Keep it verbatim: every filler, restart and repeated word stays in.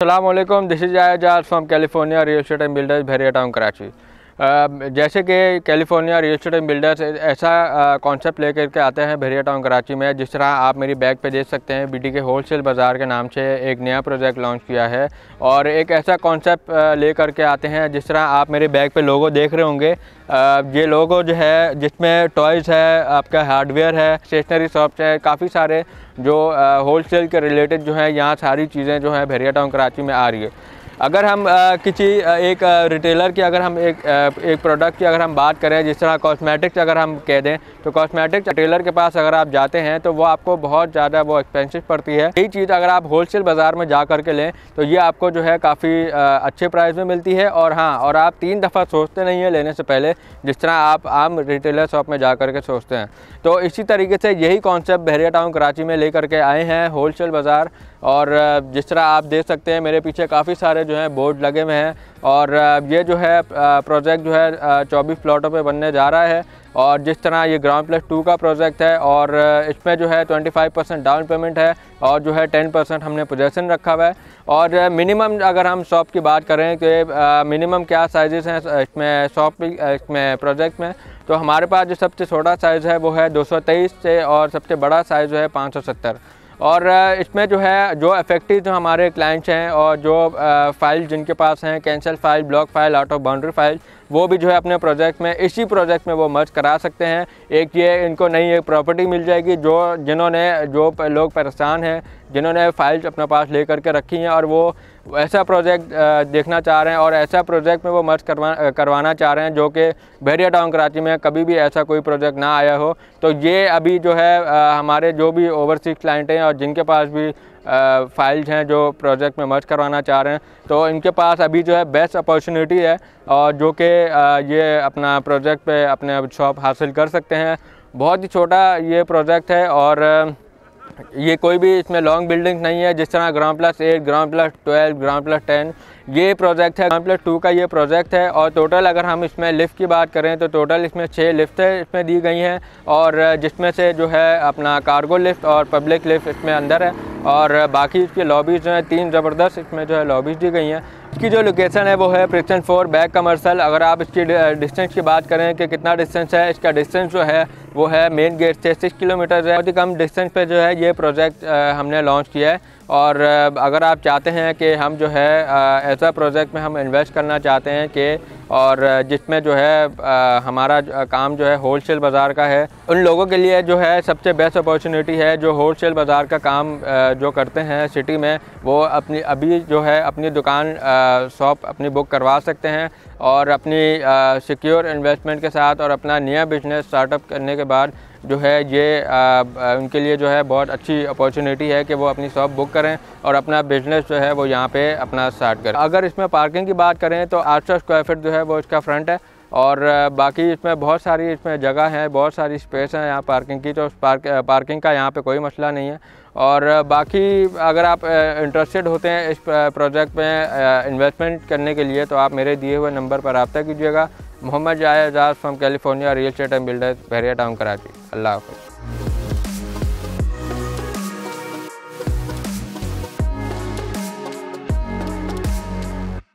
अस्सलामुअलैकुम, this is Ayaz Jafar from California real estate and builders Bahria town Karachi. जैसे कि California real estate and builders ऐसा concept लेकर के आते हैं बहरिया टाउन कराची में। जिस तरह आप मेरी बैग पे देख सकते हैं, बीडी के होलसेल बाज़ार के नाम से एक नया प्रोजेक्ट लॉन्च किया है और एक ऐसा कॉन्सेप्ट लेकर के आते हैं। जिस तरह आप मेरे बैग पे लोगो देख रहे होंगे, ये लोगो जो है जिसमें टॉयज़ है, आपका हार्डवेयर है, स्टेशनरी शॉप्स है, काफ़ी सारे जो होलसेल के रिलेटेड जो हैं यहाँ सारी चीज़ें जो हैं बहरिया टाउन कराची में आ रही है। अगर हम किसी एक रिटेलर की अगर हम एक एक प्रोडक्ट की अगर हम बात करें, जिस तरह कॉस्मेटिक्स अगर हम कह दें, तो कॉस्मेटिक्स रिटेलर के पास अगर आप जाते हैं तो वो आपको बहुत ज़्यादा वो एक्सपेंसिव पड़ती है। यही चीज़ अगर आप होलसेल बाज़ार में जा कर के लें तो ये आपको जो है काफ़ी अच्छे प्राइस में मिलती है। और हाँ, और आप तीन दफ़ा सोचते नहीं हैं लेने से पहले, जिस तरह आप आम रिटेलर शॉप में जा कर के सोचते हैं। तो इसी तरीके से यही कॉन्सेप्ट बहरिया टाउन कराची में ले करके आए हैं, होलसेल बाज़ार। और जिस तरह आप देख सकते हैं मेरे पीछे काफ़ी सारे जो है बोर्ड लगे हुए हैं। और ये जो है प्रोजेक्ट जो है चौबीस प्लॉटों पे बनने जा रहा है। और जिस तरह ये ग्राउंड प्लस टू का प्रोजेक्ट है और इसमें जो है पच्चीस परसेंट डाउन पेमेंट है और जो है दस परसेंट हमने पोजेसन रखा हुआ है। और मिनिमम अगर हम शॉप की बात करें कि मिनिमम क्या साइजेस हैं इसमें शॉप इसमें प्रोजेक्ट में, तो हमारे पास जो सबसे छोटा साइज़ है वो है दो सौ तेईस से और सबसे बड़ा साइज़ जो है पाँच सौ सत्तर। और इसमें जो है जो अफेक्टिव जो हमारे क्लाइंट्स हैं और जो फ़ाइल जिनके पास हैं, cancel file, block file, out of boundary file, वो भी जो है अपने प्रोजेक्ट में इसी प्रोजेक्ट में वो मर्ज करा सकते हैं। एक ये इनको नई एक प्रॉपर्टी मिल जाएगी जो जिन्होंने जो लोग परेशान हैं, जिन्होंने फ़ाइल्स अपने पास ले करके रखी हैं और वो ऐसा प्रोजेक्ट देखना चाह रहे हैं और ऐसा प्रोजेक्ट में वो मर्ज करवा करवाना चाह रहे हैं जो कि बहरिया टाउन कराची में कभी भी ऐसा कोई प्रोजेक्ट ना आया हो। तो ये अभी जो है हमारे जो भी ओवरसीज क्लाइंट हैं और जिनके पास भी फ़ाइल्स हैं जो प्रोजेक्ट में मर्ज करवाना चाह रहे हैं, तो इनके पास अभी जो है बेस्ट अपॉर्चुनिटी है और जो कि ये अपना प्रोजेक्ट पे अपने शॉप हासिल कर सकते हैं। बहुत ही छोटा ये प्रोजेक्ट है और ये कोई भी इसमें लॉन्ग बिल्डिंग नहीं है। जिस तरह ground plus eight, ground plus twelve, ground plus ten ये प्रोजेक्ट है, ग्राउंड प्लस टू का ये प्रोजेक्ट है। और टोटल अगर हम इसमें लिफ्ट की बात करें तो टोटल इसमें छः लिफ्टें इसमें दी गई हैं और जिसमें से जो है अपना कार्गो लिफ्ट और पब्लिक लिफ्ट इसमें अंदर है और बाकी इसकी लॉबीज़ जो हैं तीन ज़बरदस्त इसमें जो है लॉबीज़ दी गई हैं। इसकी जो लोकेशन है वो है प्रिंसन फोर बैक कमर्सल। अगर आप इसकी डिस्टेंस की बात करें कि कितना डिस्टेंस है, इसका डिस्टेंस जो है वो है मेन गेट से सिक्स किलोमीटर है। बहुत ही कम डिस्टेंस पे जो है ये प्रोजेक्ट हमने लॉन्च किया है। और अगर आप चाहते हैं कि हम जो है ऐसा प्रोजेक्ट में हम इन्वेस्ट करना चाहते हैं कि और जिसमें जो है आ, हमारा काम जो है होलसेल बाज़ार का है, उन लोगों के लिए जो है सबसे बेस्ट अपॉर्चुनिटी है जो होलसेल बाज़ार का काम आ, जो करते हैं सिटी में, वो अपनी अभी जो है अपनी दुकान शॉप अपनी बुक करवा सकते हैं और अपनी सिक्योर इन्वेस्टमेंट के साथ और अपना नया बिजनेस स्टार्टअप करने के बाद जो है ये आ, आ, उनके लिए जो है बहुत अच्छी अपॉर्चुनिटी है कि वो अपनी शॉप बुक करें और अपना बिजनेस जो है वो यहाँ पे अपना स्टार्ट करें। अगर इसमें पार्किंग की बात करें तो आठ सौ स्क्वायर फीट जो है वो इसका फ्रंट है और बाकी इसमें बहुत सारी इसमें जगह है, बहुत सारी स्पेस है यहाँ पार्किंग की, तो पार्क पार्किंग का यहाँ पे कोई मसला नहीं है। और बाकी अगर आप इंटरेस्टेड होते हैं इस प्रोजेक्ट में इन्वेस्टमेंट करने के लिए तो आप मेरे दिए हुए नंबर पर रब्ता कीजिएगा। Mohammad Zaid Azad from California real estate and builders Bahria town Karachi. अल्लाह हाफ़िज़।